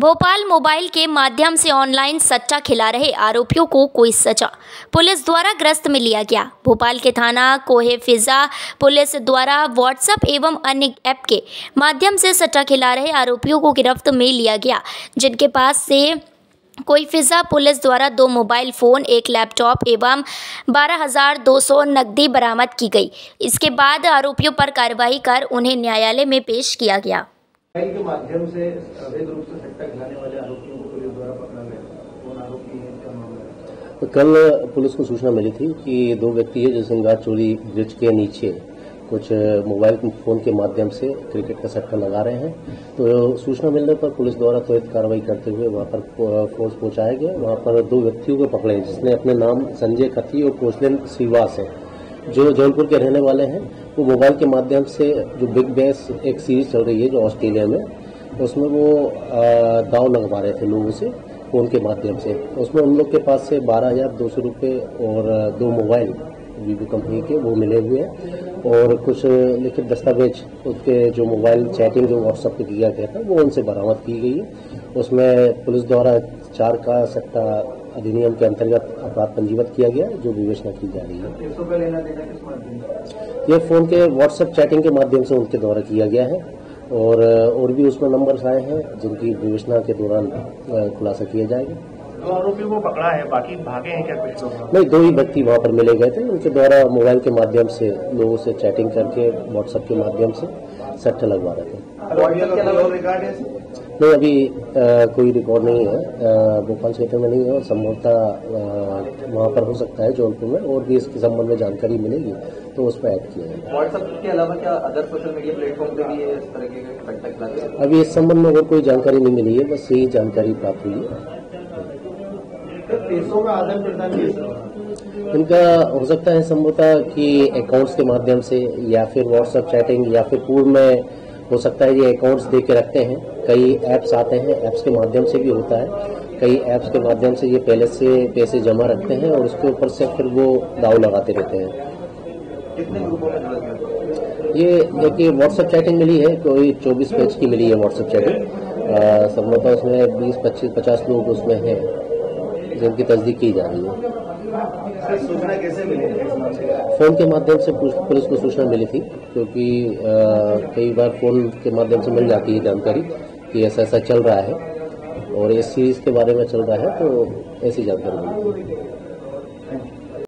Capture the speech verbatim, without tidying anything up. Bhopal mobile के माध्यम से ऑनलाइन सट्टा खिला रहे आरोपियों को कोई सजा, पुलिस द्वारा गिरफ्त में लिया गया। भोपाल के थाना कोहेफिजा पुलिस द्वारा व्हाट्सएप एवं अन्य ऐप के माध्यम से सट्टा खिला रहे आरोपियों को गिरफ्त में लिया गया, जिनके पास से कोहेफिजा पुलिस द्वारा दो मोबाइल फ़ोन, एक लैपटॉप एवं बारह हज़ार दो सौ नकदी बरामद की गई। इसके बाद आरोपियों पर कार्रवाई कर उन्हें न्यायालय में पेश किया गया। मोबाइल के माध्यम से अवैध रूप से सट्टा खिलाने वाले आरोपियों को पुलिस द्वारा पकड़ा गया। कौन आरोपी है, क्या मामला है? कल पुलिस को सूचना मिली थी कि दो व्यक्ति है जो सिंगार चोरी ब्रिज के नीचे कुछ मोबाइल फोन के माध्यम से क्रिकेट का सट्टा लगा रहे हैं। तो सूचना मिलने पर पुलिस द्वारा त्वरित कार्रवाई करते हुए वहां पर फोर्स पहुंचाया गया। वहां पर दो व्यक्तियों को पकड़े जिसने अपने नाम संजय खती और कोसलन शिवा है, जो जौनपुर के रहने वाले हैं। वो मोबाइल के माध्यम से जो बिग बेस एक सीरीज चल रही है जो ऑस्ट्रेलिया में, उसमें वो दाव लगवा रहे थे लोगों से फोन के माध्यम से। उसमें उन लोग के पास से बारह हजार दो सौ रुपये और दो मोबाइल वीवो कंपनी के वो मिले हुए हैं और कुछ लिखित दस्तावेज उसके जो मोबाइल चैटिंग जो व्हाट्सएप पे किया गया था वो उनसे बरामद की गई है। उसमें पुलिस द्वारा चार का सट्टा अधिनियम के अंतर्गत अपराध पंजीबद्ध किया गया जो विवेचना की जा रही है। ये फ़ोन के व्हाट्सएप चैटिंग के माध्यम से उनके द्वारा किया गया है और और भी उसमें नंबर्स आए हैं जिनकी विवेचना के दौरान खुलासा किया जाएगा। दो आरोपियों को पकड़ा है, बाकी भागे हैं क्या कुछ लोग? नहीं, दो ही व्यक्ति वहाँ पर मिले गए थे। उनके द्वारा मोबाइल के माध्यम से लोगों से चैटिंग करके व्हाट्सएप के माध्यम से सट्टा लगवा रहे थे। नहीं, अभी आ, कोई रिकॉर्ड नहीं है, भोपाल क्षेत्र में नहीं है और संभवतः वहाँ पर हो सकता है जौनपुर में। और भी इसके संबंध में जानकारी मिलेगी तो उस पर ऐड किया है। व्हाट्सएप के अलावा क्या अदर सोशल मीडिया प्लेटफॉर्म पर भी इस तरह के अभी इस संबंध में और कोई जानकारी नहीं मिली है, बस यही जानकारी प्राप्त हुई है। पैसों का आदान प्रदान इनका हो सकता है संभवतः कि अकाउंट्स के माध्यम से या फिर व्हाट्सएप चैटिंग या फिर पूर्व में हो सकता है ये अकाउंट्स दे के रखते हैं। कई ऐप्स आते हैं, ऐप्स के माध्यम से भी होता है। कई ऐप्स के माध्यम से ये पहले से पैसे जमा रखते हैं और उसके ऊपर से फिर वो दाव लगाते रहते हैं। कितने ग्रुपों में ये देखिए व्हाट्सएप चैटिंग मिली है, कोई चौबीस पेज की मिली है व्हाट्सएप चैटिंग। संभवतः उसमें बीस पच्चीस पचास लोग उसमें हैं जिनकी तस्दीक की जा रही है। सूचना कैसे मिली? फोन के माध्यम से पुलिस को सूचना मिली थी क्योंकि कई बार फोन के माध्यम से मिल जाती है जानकारी कि ऐसा ऐसा चल रहा है और इस सीरीज के बारे में चल रहा है, तो ऐसी जानकारी मिली।